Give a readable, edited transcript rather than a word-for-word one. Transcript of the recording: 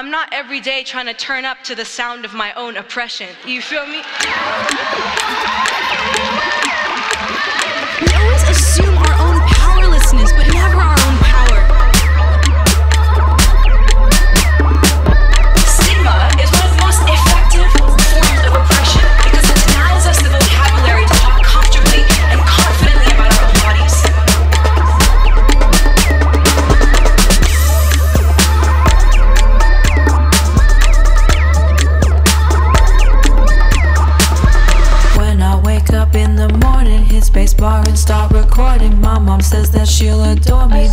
I'm not every day trying to turn up to the sound of my own oppression. You feel me? We always assume our own powerlessness, but never our own power. Stigma is one of the most effective forms of oppression because it denies us the vocabulary to talk comfortably and confidently about our own bodies. When I wake up in the morning, hit space bar and start recording. My mom says that she'll adore me.